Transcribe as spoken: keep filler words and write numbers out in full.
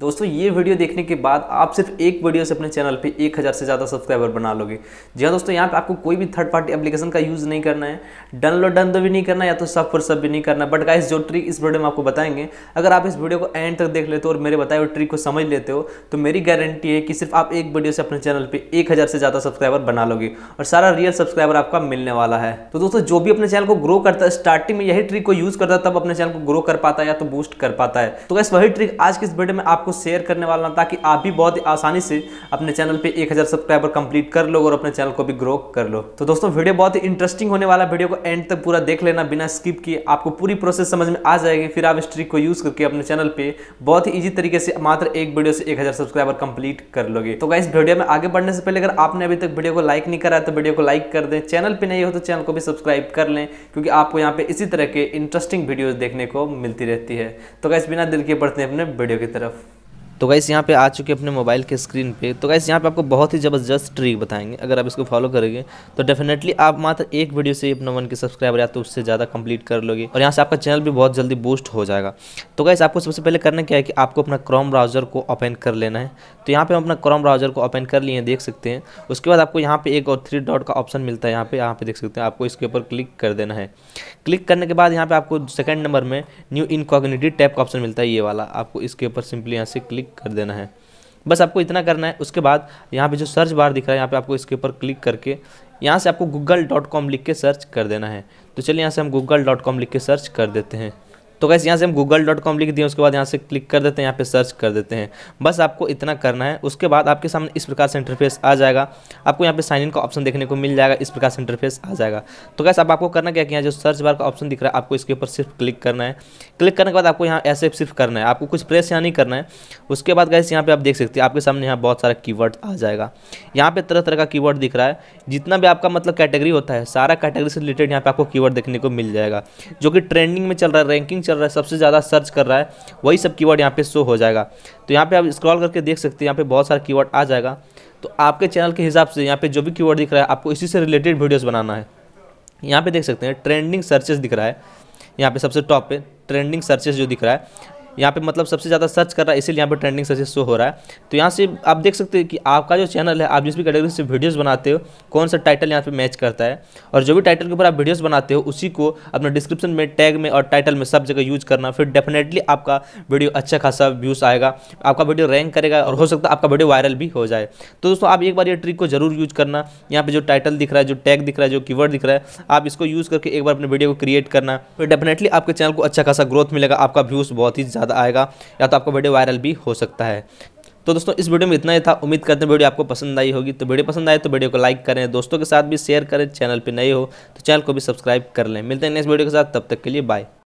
दोस्तों ये वीडियो देखने के बाद आप सिर्फ एक वीडियो से अपने चैनल पे एक हज़ार से ज़्यादा सब्सक्राइबर बना लोगे। जी हाँ दोस्तों, यहाँ पे आपको कोई भी थर्ड पार्टी एप्लीकेशन का यूज़ नहीं करना है, डन लो डन दो भी नहीं करना है, या तो सब फॉर सब भी नहीं करना। बट गाइस जो ट्रिक इस वीडियो में आपको बताएंगे, अगर आप इस वीडियो को एंड तक देख लेते हो और मेरे बताए हुए ट्रिक को समझ लेते हो तो मेरी गारंटी है कि सिर्फ आप एक वीडियो से अपने चैनल पर एक हज़ार से ज़्यादा सब्सक्राइबर बना लोगे और सारा रियल सब्सक्राइबर आपका मिलने वाला है। तो दोस्तों जो भी अपने चैनल को ग्रो करता है, स्टार्टिंग में यही ट्रिक को यूज़ करता है तब अपने चैनल को ग्रो कर पाता है या तो बूस्ट कर पाता है। तो गाइस वही ट्रिक आज की इस वीडियो में आप को शेयर करने वाला हूं ताकि आप भी बहुत आसानी से अपने चैनल पे एक हज़ार सब्सक्राइबर कंप्लीट कर लो और अपने चैनल को भी ग्रो कर लो। तो दोस्तों वीडियो बहुत ही इंटरेस्टिंग होने वाला है, वीडियो को एंड तक पूरा देख लेना बिना स्किप किए, आपको पूरी प्रोसेस समझ में आ जाएगी। फिर आप इस ट्रिक को यूज करके अपने चैनल पे बहुत ही ईजी तरीके से मात्र एक वीडियो से एक हज़ार सब्सक्राइबर कंप्लीट कर लोगे। तो गाइस वीडियो में आगे बढ़ने से पहले अगर आपने अभी तक वीडियो को लाइक नहीं करा है तो वीडियो को लाइक कर दें, चैनल पर नहीं हो तो चैनल को भी सब्सक्राइब कर लें, क्योंकि आपको यहाँ पे इसी तरह के इंटरेस्टिंग वीडियो देखने को मिलती रहती है। तो गाइस बिना देर किए बढ़ते हैं अपने वीडियो की तरफ। तो गाइस यहाँ पे आ चुके अपने मोबाइल के स्क्रीन पे। तो गाइस यहाँ पे आपको बहुत ही ज़बरदस्त ट्रिक बताएंगे, अगर आप इसको फॉलो करोगे तो डेफिनेटली आप मात्र एक वीडियो से अपना वन के सब्सक्राइबर या तो उससे ज़्यादा कंप्लीट कर लोगे और यहाँ से आपका चैनल भी बहुत जल्दी बूस्ट हो जाएगा। तो गाइस आपको सबसे पहले करना क्या है कि आपको अपना क्रोम ब्राउज़र को ओपन कर लेना है। तो यहाँ पर हम अपना क्रोम ब्राउज़र को ओपन कर लिए, देख सकते हैं। उसके बाद आपको यहाँ पर एक और थ्री डॉट का ऑप्शन मिलता है, यहाँ पर यहाँ पर देख सकते हैं। आपको इसके ऊपर क्लिक कर देना है। क्लिक करने के बाद यहाँ पर आपको सेकेंड नंबर में न्यू इनकॉग्निटी टैब का ऑप्शन मिलता है, ये वाला। आपको इसके ऊपर सिंपली यहाँ से क्लिक कर देना है, बस आपको इतना करना है। उसके बाद यहाँ पे जो सर्च बार दिख रहा है, यहाँ पे आपको इसके ऊपर क्लिक करके यहाँ से आपको गूगल डॉट कॉम लिख के सर्च कर देना है। तो चलिए यहाँ से हम गूगल डॉट कॉम लिख के सर्च कर देते हैं। तो गाइस यहाँ से हम गूगल डॉट कॉम लिख दिए, उसके बाद यहाँ से क्लिक कर देते हैं, यहाँ पे सर्च कर देते हैं। बस आपको इतना करना है। उसके बाद आपके सामने इस प्रकार से इंटरफेस आ जाएगा, आपको यहाँ पे साइन इन का ऑप्शन देखने को मिल जाएगा, इस प्रकार से इंटरफेस आ जाएगा। तो गाइस अब आपको करना क्या है कि यहाँ जो सर्च बार का ऑप्शन दिख रहा है, आपको इसके ऊपर सिर्फ क्लिक करना है। क्लिक करने के बाद आपको यहाँ ऐसे सिर्फ करना है, आपको कुछ प्रेस यहाँ नहीं करना है। उसके बाद गाइस यहाँ पर आप देख सकते हैं, आपके सामने यहाँ बहुत सारा कीवर्ड आ जाएगा। यहाँ पर तरह तरह का कीवर्ड दिख रहा है, जितना भी आपका मतलब कैटेगरी होता है, सारा कैटेगरी से रिलेटेड यहाँ पर आपको कीवर्ड देखने को मिल जाएगा। जो कि ट्रेंडिंग में चल रहा है, रैंकिंग चल रहा है, सबसे ज़्यादा सर्च कर रहा है, वही सब कीवर्ड यहाँ पे शो हो जाएगा। तो यहाँ पे आप स्क्रॉल करके देख सकते हैं, यहाँ पे बहुत सारा कीवर्ड आ जाएगा। तो आपके चैनल के हिसाब से यहाँ पे जो भी कीवर्ड दिख रहा है, आपको इसी से रिलेटेड वीडियोस बनाना है। यहाँ पे देख सकते हैं ट्रेंडिंग सर्चेस दिख रहा है, यहाँ पे सबसे टॉप पे ट्रेंडिंग सर्चेस जो दिख रहा है, यहाँ पे मतलब सबसे ज़्यादा सर्च कर रहा है, इसीलिए यहाँ पे ट्रेंडिंग सर्चेस शो हो रहा है। तो यहाँ से आप देख सकते हैं कि आपका जो चैनल है, आप जिस भी कैटेगरी से वीडियोस बनाते हो, कौन सा टाइटल यहाँ पे मैच करता है। और जो भी टाइटल के ऊपर आप वीडियोस बनाते हो, उसी को अपने डिस्क्रिप्शन में, टैग में और टाइटल में सब जगह यूज़ करना। फिर डेफिनेटली आपका वीडियो अच्छा खासा व्यूज़ आएगा, आपका वीडियो रैंक करेगा और हो सकता है आपका वीडियो वायरल भी हो जाए। तो दोस्तों आप एक बार ये ट्रिक को जरूर यूज़ करना। यहाँ पर जो टाइटल दिख रहा है, जो टैग दिख रहा है, जो कीवर्ड दिख रहा है, आप इसको यूज़ करके एक बार अपने वीडियो को क्रिएट करना। फिर डेफिनेटली आपके चैनल को अच्छा खासा ग्रोथ मिलेगा, आपका व्यूज़ बहुत ही आएगा, या तो आपका वीडियो वायरल भी हो सकता है। तो दोस्तों इस वीडियो में इतना ही था, उम्मीद करते हैं वीडियो आपको पसंद आई होगी। तो वीडियो पसंद आए तो वीडियो को लाइक करें, दोस्तों के साथ भी शेयर करें, चैनल पे नए हो तो चैनल को भी सब्सक्राइब कर लें। मिलते हैं नेक्स्ट वीडियो के साथ, तब तक के लिए बाय।